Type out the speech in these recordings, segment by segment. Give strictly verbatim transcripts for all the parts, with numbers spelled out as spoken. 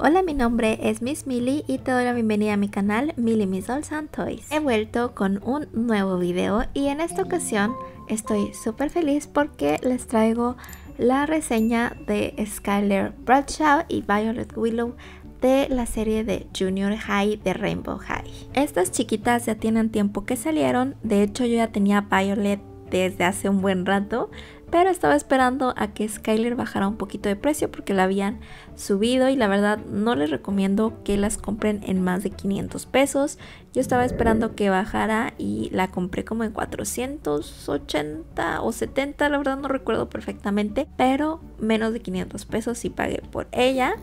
Hola, mi nombre es Miss Millie y te doy la bienvenida a mi canal Millie Miss Dolls and Toys. He vuelto con un nuevo video y en esta ocasión estoy súper feliz porque les traigo la reseña de Skyler Bradshaw y Violet Willow de la serie de Junior High de Rainbow High. Estas chiquitas ya tienen tiempo que salieron, de hecho yo ya tenía Violet desde hace un buen rato, pero estaba esperando a que Skyler bajara un poquito de precio porque la habían subido y la verdad no les recomiendo que las compren en más de quinientos pesos. Yo estaba esperando que bajara y la compré como en cuatrocientos ochenta o setenta, la verdad no recuerdo perfectamente, pero menos de quinientos pesos sí pagué por ella.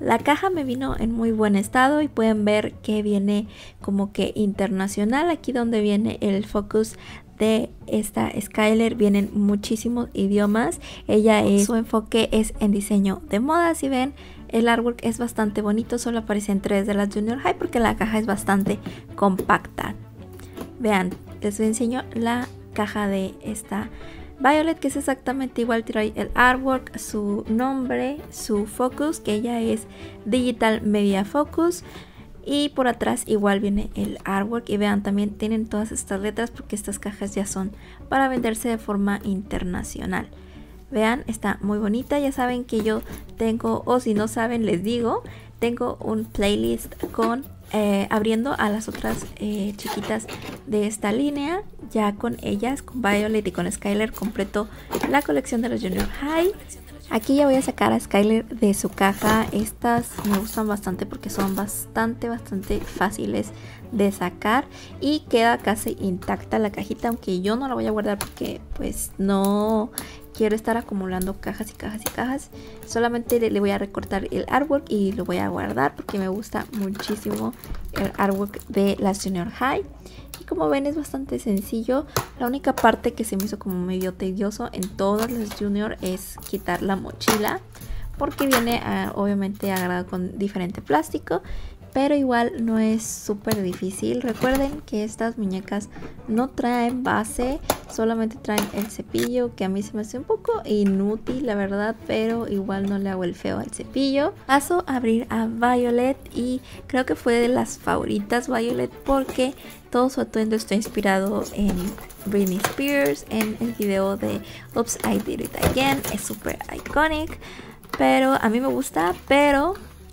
La caja me vino en muy buen estado y pueden ver que viene como que internacional. Aquí donde viene el focus de esta Skyler vienen muchísimos idiomas. Ella es, su enfoque es en diseño de moda. Si ven, el artwork es bastante bonito, solo aparecen tres de las Junior High porque la caja es bastante compacta. Vean, les enseño la caja de esta Violet, que es exactamente igual, trae el artwork, su nombre, su focus, que ella es Digital Media Focus, y por atrás igual viene el artwork. Y vean, también tienen todas estas letras porque estas cajas ya son para venderse de forma internacional. Vean, está muy bonita. Ya saben que yo tengo, o si no saben les digo, tengo un playlist con eh, abriendo a las otras eh, chiquitas de esta línea. Ya con ellas, con Violet y con Skyler, completo la colección de los Junior High. Aquí ya voy a sacar a Skyler de su caja. Estas me gustan bastante porque son bastante, bastante fáciles de sacar. Y queda casi intacta la cajita, aunque yo no la voy a guardar porque pues no quiero estar acumulando cajas y cajas y cajas. Solamente le voy a recortar el artwork y lo voy a guardar porque me gusta muchísimo el artwork de la Junior High. Y como ven es bastante sencillo. La única parte que se me hizo como medio tedioso en todas las Junior es quitar la mochila, porque viene a, obviamente agarrado con diferente plástico, pero igual no es súper difícil. Recuerden que estas muñecas no traen base, solamente traen el cepillo, que a mí se me hace un poco inútil la verdad, pero igual no le hago el feo al cepillo. Paso a abrir a Violet y creo que fue de las favoritas Violet porque todo su atuendo está inspirado en Britney Spears, en el video de Oops I Did It Again, es súper icónico, pero a mí me gusta, pero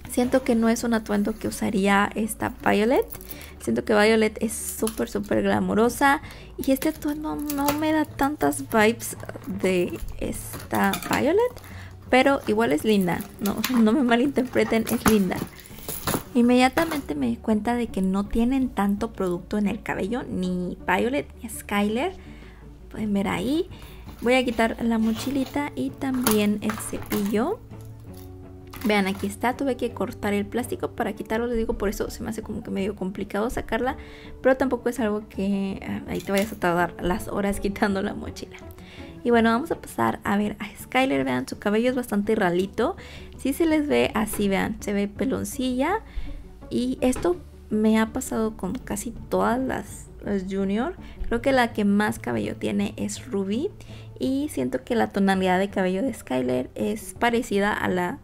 siento que no es un atuendo que usaría esta Violet. Siento que Violet es súper, súper glamurosa. Y este atuendo no me da tantas vibes de esta Violet. Pero igual es linda. No, no me malinterpreten, es linda. Inmediatamente me di cuenta de que no tienen tanto producto en el cabello. Ni Violet ni Skyler. Pueden ver ahí. Voy a quitar la mochilita y también el cepillo. Vean, aquí está, tuve que cortar el plástico para quitarlo, les digo, por eso se me hace como que medio complicado sacarla, pero tampoco es algo que ahí te vayas a tardar las horas quitando la mochila. Y bueno, vamos a pasar a ver a Skyler. Vean, su cabello es bastante ralito, sí se les ve así, vean, se ve peloncilla, y esto me ha pasado con casi todas las, las Junior. Creo que la que más cabello tiene es Ruby, y siento que la tonalidad de cabello de Skyler es parecida a la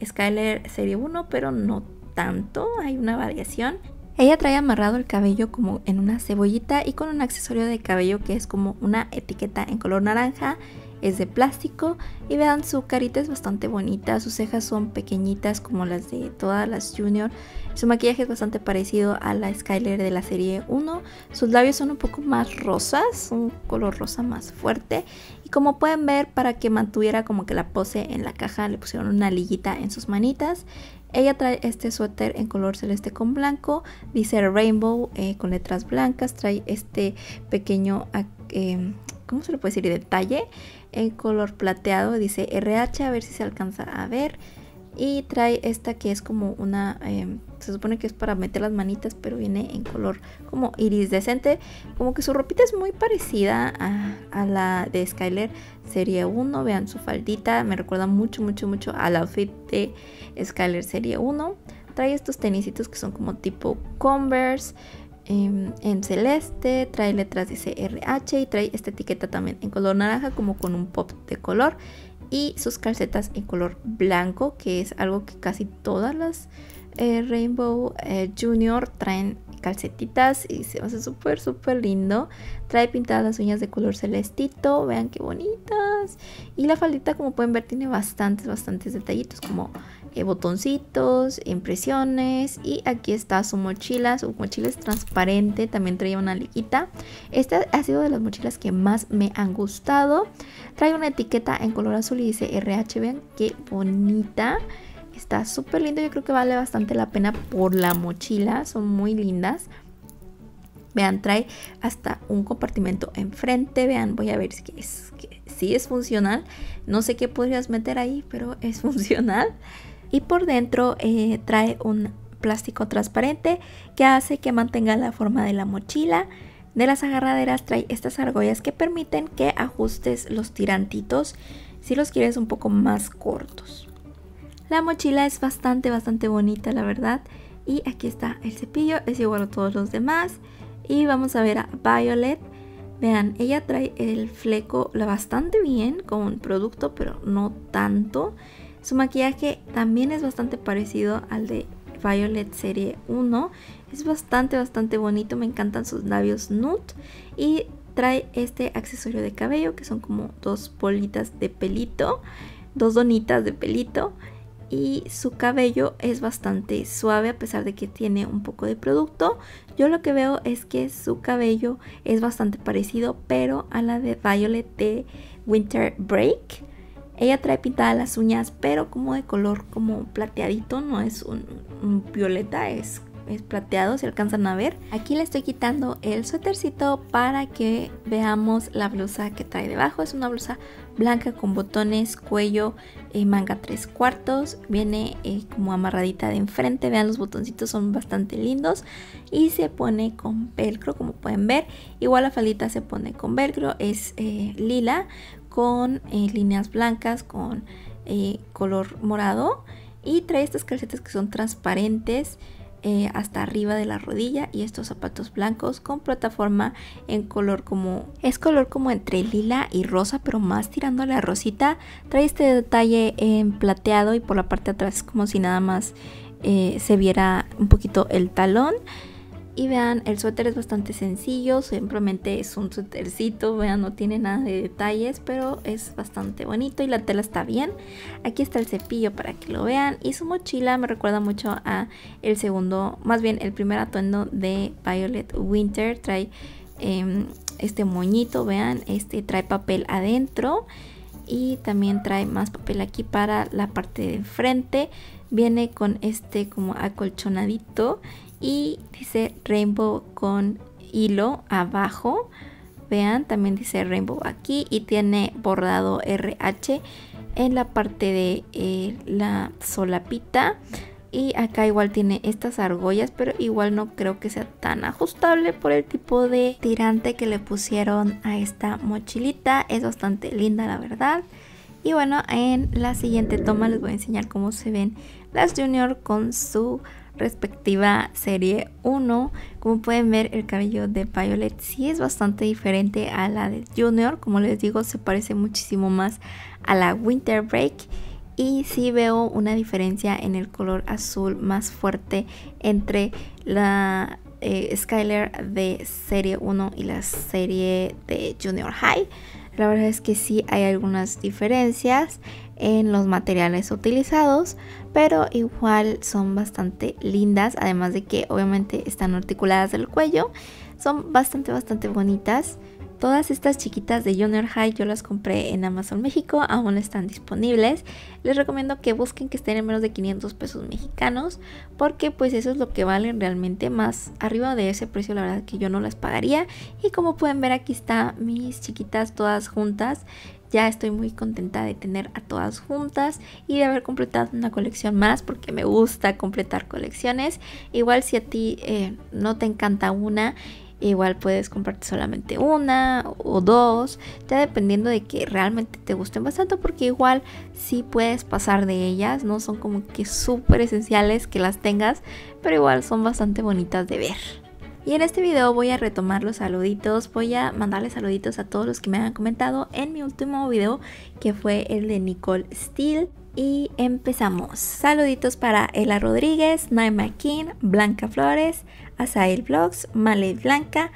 Skyler serie uno, pero no tanto, hay una variación. Ella trae amarrado el cabello como en una cebollita y con un accesorio de cabello que es como una etiqueta en color naranja, es de plástico. Y vean, su carita es bastante bonita, sus cejas son pequeñitas como las de todas las Junior, su maquillaje es bastante parecido a la Skyler de la serie uno, sus labios son un poco más rosas, un color rosa más fuerte, y como pueden ver, para que mantuviera como que la pose en la caja le pusieron una liguita en sus manitas. Ella trae este suéter en color celeste con blanco, dice Rainbow eh, con letras blancas, trae este pequeño eh, ¿cómo se le puede decir? Detalle en color plateado, dice R H, a ver si se alcanza a ver. Y trae esta que es como una, eh, se supone que es para meter las manitas, pero viene en color como iridescente. Como que su ropita es muy parecida a, a la de Skyler serie uno. Vean su faldita, me recuerda mucho, mucho, mucho al outfit de Skyler serie uno. Trae estos tenisitos que son como tipo Converse. En celeste, trae letras dice R H y trae esta etiqueta también en color naranja como con un pop de color. y sus calcetas en color blanco, que es algo que casi todas las eh, Rainbow eh, Junior traen calcetitas y se hace súper súper lindo. Trae pintadas las uñas de color celestito, vean qué bonitas, y la faldita, como pueden ver, tiene bastantes bastantes detallitos como eh, botoncitos, impresiones, y aquí está su mochila. Su mochila es transparente, también trae una liguita. Esta ha sido de las mochilas que más me han gustado. Trae una etiqueta en color azul y dice R H, vean qué bonita. Está súper lindo, yo creo que vale bastante la pena por la mochila, son muy lindas. Vean, trae hasta un compartimento enfrente, vean, voy a ver si es, que sí es funcional. No sé qué podrías meter ahí, pero es funcional. Y por dentro eh, trae un plástico transparente que hace que mantenga la forma de la mochila. De las agarraderas trae estas argollas que permiten que ajustes los tirantitos si los quieres un poco más cortos. La mochila es bastante, bastante bonita, la verdad. Y aquí está el cepillo, es igual a todos los demás. Y vamos a ver a Violet. Vean, ella trae el fleco bastante bien con producto, pero no tanto. Su maquillaje también es bastante parecido al de Violet Serie uno. Es bastante, bastante bonito, me encantan sus labios nude. Y trae este accesorio de cabello que son como dos bolitas de pelito, dos donitas de pelito. Y su cabello es bastante suave a pesar de que tiene un poco de producto. Yo lo que veo es que su cabello es bastante parecido, pero a la de Violet de Winter Break. Ella trae pintadas las uñas, pero como de color como plateadito, no es un, un violeta, es es plateado, si alcanzan a ver. Aquí le estoy quitando el suétercito para que veamos la blusa que trae debajo. Es una blusa blanca con botones, cuello, eh, manga tres cuartos. Viene eh, como amarradita de enfrente, vean, los botoncitos son bastante lindos. Y se pone con velcro, como pueden ver. Igual la faldita se pone con velcro, es eh, lila con eh, líneas blancas, con eh, color morado. Y trae estas calcetas que son transparentes Eh, hasta arriba de la rodilla, y estos zapatos blancos con plataforma en color como, es color como entre lila y rosa, pero más tirándole a rosita. Trae este detalle en plateado y por la parte de atrás como si nada más eh, se viera un poquito el talón. Y vean, el suéter es bastante sencillo, simplemente es un suétercito, vean, no tiene nada de detalles, pero es bastante bonito y la tela está bien. Aquí está el cepillo para que lo vean, y su mochila me recuerda mucho a el segundo, más bien el primer atuendo de Violet Winter. Trae eh, este moñito, vean, este trae papel adentro y también trae más papel aquí para la parte de enfrente. Viene con este como acolchonadito y dice Rainbow con hilo abajo, vean, también dice Rainbow aquí y tiene bordado R H en la parte de eh, la solapita. Y acá igual tiene estas argollas, pero igual no creo que sea tan ajustable por el tipo de tirante que le pusieron a esta mochilita. Es bastante linda, la verdad. Y bueno, en la siguiente toma les voy a enseñar cómo se ven las Junior con su respectiva serie uno. Como pueden ver, el cabello de Violet sí es bastante diferente a la de Junior. Como les digo, se parece muchísimo más a la Winter Break. Y sí veo una diferencia en el color azul más fuerte entre la eh, Skyler de serie uno y la serie de Junior High. La verdad es que sí hay algunas diferencias en los materiales utilizados, pero igual son bastante lindas, además de que obviamente están articuladas del cuello. Son bastante bastante bonitas. Todas estas chiquitas de Junior High yo las compré en Amazon México, aún están disponibles. Les recomiendo que busquen que estén en menos de quinientos pesos mexicanos, porque pues eso es lo que valen realmente. Más arriba de ese precio la verdad que yo no las pagaría. Y como pueden ver, aquí están mis chiquitas todas juntas. Ya estoy muy contenta de tener a todas juntas y de haber completado una colección más, porque me gusta completar colecciones. Igual si a ti eh, no te encanta una, igual puedes comprarte solamente una o dos, ya dependiendo de que realmente te gusten bastante, porque igual sí puedes pasar de ellas. No son como que súper esenciales que las tengas, pero igual son bastante bonitas de ver. Y en este video voy a retomar los saluditos, voy a mandarles saluditos a todos los que me han comentado en mi último video, que fue el de Nicole Steele. Y empezamos. Saluditos para Ella Rodríguez, Nightmare King, Blanca Flores, Asael Vlogs, Male Blanca,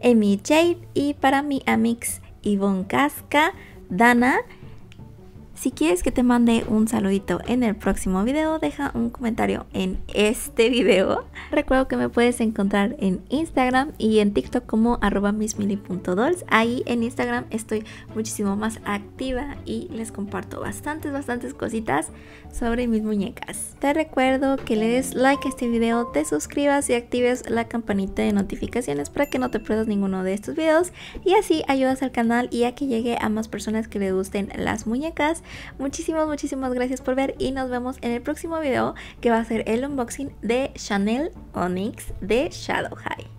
Emi Jade y para mi amix Yvonne Casca, Dana. Si quieres que te mande un saludito en el próximo video, deja un comentario en este video. Recuerdo que me puedes encontrar en Instagram y en TikTok como arroba missmilly punto dolls. Ahí en Instagram estoy muchísimo más activa y les comparto bastantes, bastantes cositas sobre mis muñecas. Te recuerdo que le des like a este video, te suscribas y actives la campanita de notificaciones para que no te pierdas ninguno de estos videos. Y así ayudas al canal y a que llegue a más personas que le gusten las muñecas. Muchísimas, muchísimas gracias por ver y nos vemos en el próximo video, que va a ser el unboxing de Chanel Onyx de Shadow High.